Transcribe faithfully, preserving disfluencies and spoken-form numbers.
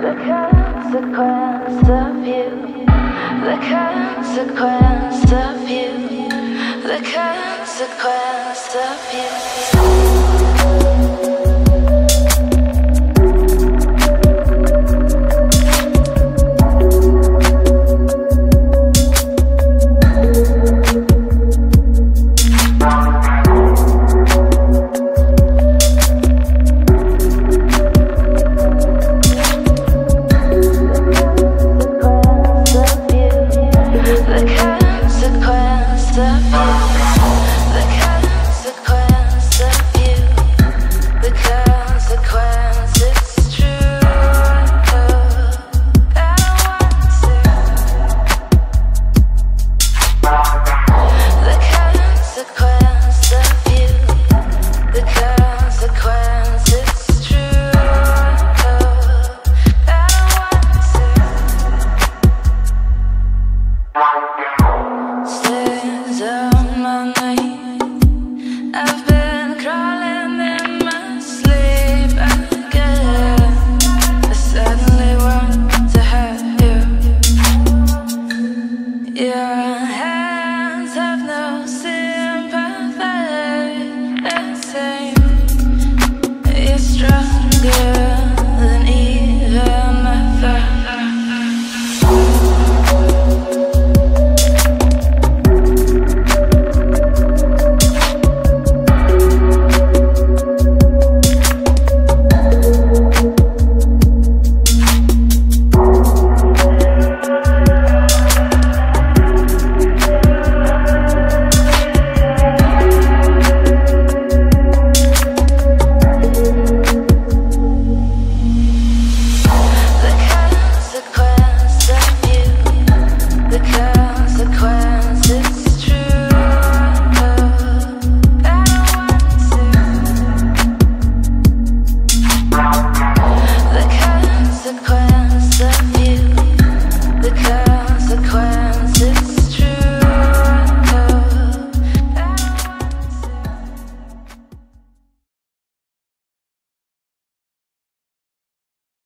The consequence of you, the consequence of you, the consequence of you. You're stronger.